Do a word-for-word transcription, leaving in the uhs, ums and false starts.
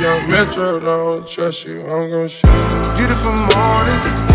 Young Metro, don't trust you, I'm gon' shoot you. Beautiful morning.